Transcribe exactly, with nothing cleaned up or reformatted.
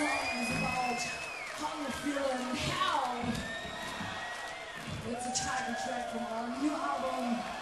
song's about how you feel and how. It's a title track from our new album.